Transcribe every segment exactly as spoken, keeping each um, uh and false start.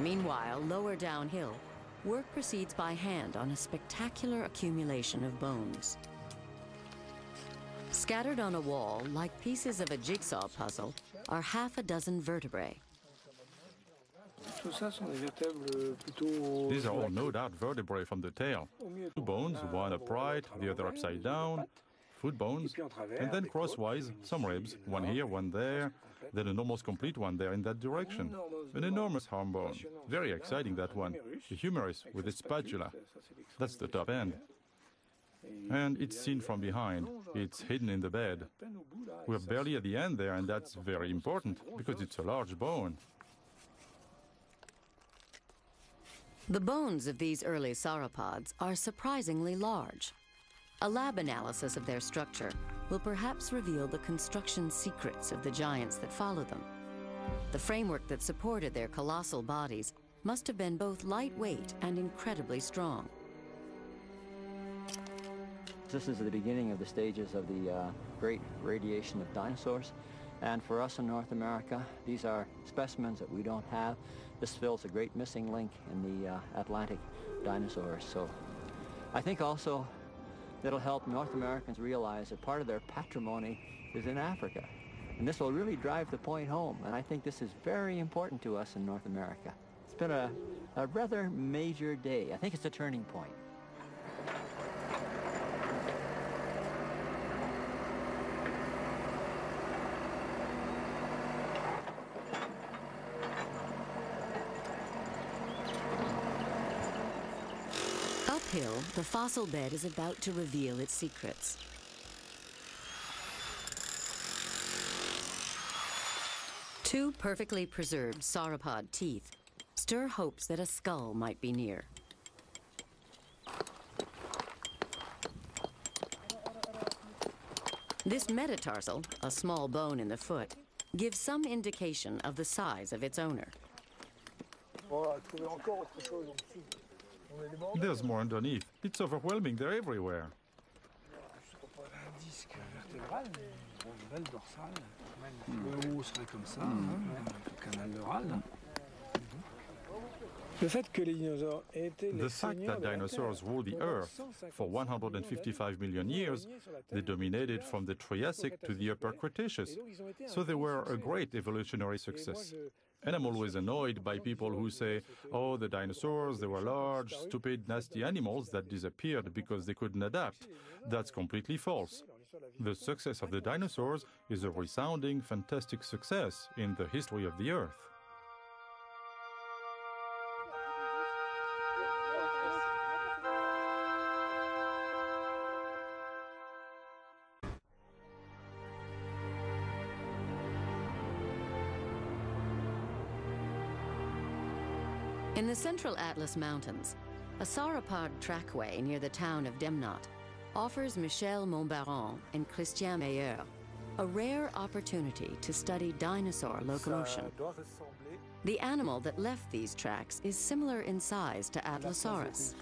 Meanwhile, lower downhill, work proceeds by hand on a spectacular accumulation of bones. Scattered on a wall, like pieces of a jigsaw puzzle, are half a dozen vertebrae. These are all no doubt vertebrae from the tail. Two bones, one upright, the other upside down, foot bones, and then crosswise, some ribs, one here, one there, then an almost complete one there in that direction. An enormous arm bone. Very exciting, that one. The humerus with its spatula. That's the top end. And it's seen from behind. It's hidden in the bed. We're barely at the end there, and that's very important, because it's a large bone. The bones of these early sauropods are surprisingly large. A lab analysis of their structure will perhaps reveal the construction secrets of the giants that follow them. The framework that supported their colossal bodies must have been both lightweight and incredibly strong. This is the beginning of the stages of the uh, great radiation of dinosaurs. And for us in North America, these are specimens that we don't have. This fills a great missing link in the uh, Atlantic dinosaurs. So I think also that'll help North Americans realize that part of their patrimony is in Africa. And this will really drive the point home. And I think this is very important to us in North America. It's been a, a rather major day. I think it's a turning point. Uphill, the fossil bed is about to reveal its secrets. Two perfectly preserved sauropod teeth stir hopes that a skull might be near. This metatarsal, a small bone in the foot, gives some indication of the size of its owner. There's more underneath. It's overwhelming. They're everywhere. Mm. The fact that dinosaurs ruled the Earth for one hundred fifty-five million years, they dominated from the Triassic to the Upper Cretaceous, so they were a great evolutionary success. And I'm always annoyed by people who say, oh, the dinosaurs, they were large, stupid, nasty animals that disappeared because they couldn't adapt. That's completely false. The success of the dinosaurs is a resounding, fantastic success in the history of the Earth. In the central Atlas Mountains, a sauropod trackway near the town of Demnat offers Michel Montbaron and Christian Meyer a rare opportunity to study dinosaur locomotion. The animal that left these tracks is similar in size to Atlasaurus.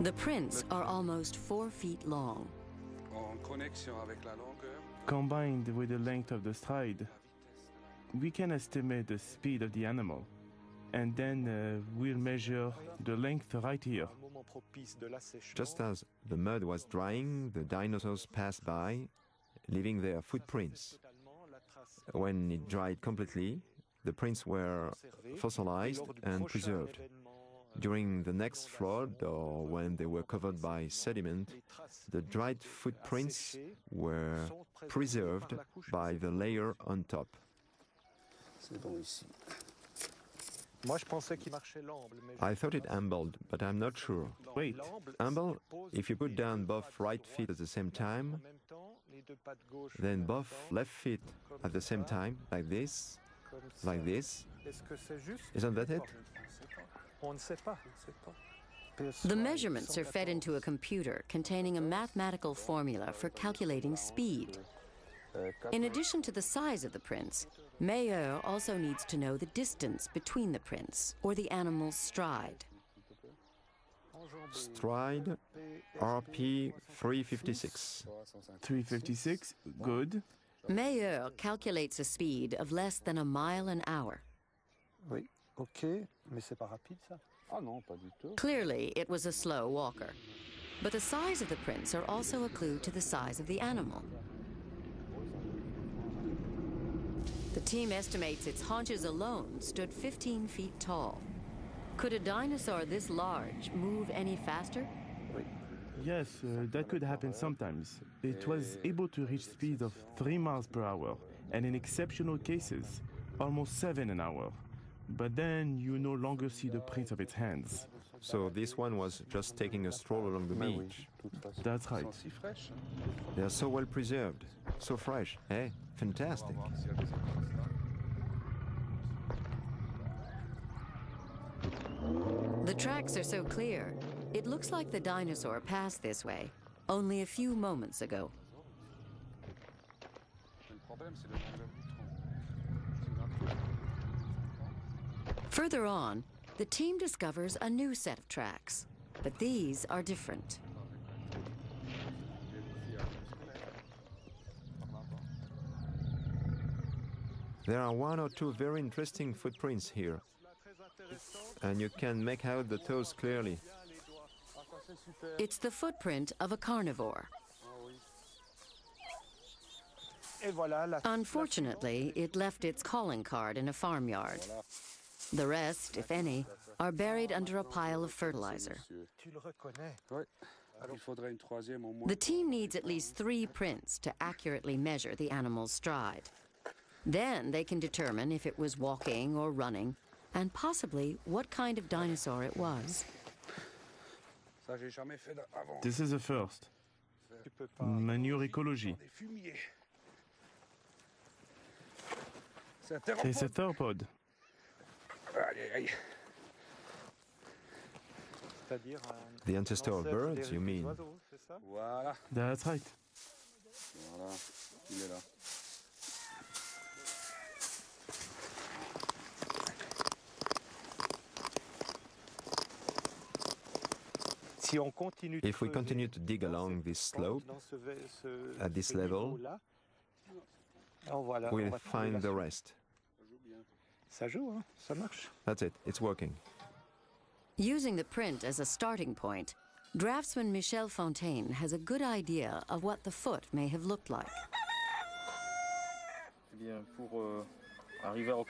The prints are almost four feet long. Combined with the length of the stride, we can estimate the speed of the animal, and then uh, we'll measure the length right here. Just as the mud was drying, the dinosaurs passed by, leaving their footprints. When it dried completely, the prints were fossilized and preserved. During the next flood, or when they were covered by sediment, the dried footprints were preserved by the layer on top. I thought it ambled, but I'm not sure. Wait, amble, if you put down both right feet at the same time, then both left feet at the same time, like this, like this. Isn't that it? The measurements are fed into a computer containing a mathematical formula for calculating speed. In addition to the size of the prints, Meyer also needs to know the distance between the prints, or the animal's stride. Stride R P three fifty-six. three fifty-six, good. Meyer calculates a speed of less than a mile an hour. Oui, okay, mais c'est pas rapide ça. Ah non, pas du tout. Clearly, it was a slow walker. But the size of the prints are also a clue to the size of the animal. The team estimates its haunches alone stood fifteen feet tall. Could a dinosaur this large move any faster? Yes, uh, that could happen sometimes. It was able to reach speeds of three miles per hour, and in exceptional cases, almost seven an hour. But then you no longer see the prints of its hands. So this one was just taking a stroll along the beach. That's right. They are so well preserved, so fresh, eh? Fantastic. The tracks are so clear. It looks like the dinosaur passed this way only a few moments ago. Further on, the team discovers a new set of tracks, but these are different. There are one or two very interesting footprints here, and you can make out the toes clearly. It's the footprint of a carnivore. Unfortunately, it left its calling card in a farmyard. The rest, if any, are buried under a pile of fertilizer. The team needs at least three prints to accurately measure the animal's stride. Then they can determine if it was walking or running, and possibly what kind of dinosaur it was. This is a first. Manure ecology. It's a theropod. The ancestor of birds, you mean? That's right. If we continue to dig along this slope, at this level, we'll find the rest. That's it, it's working. Using the print as a starting point, draftsman Michel Fontaine has a good idea of what the foot may have looked like.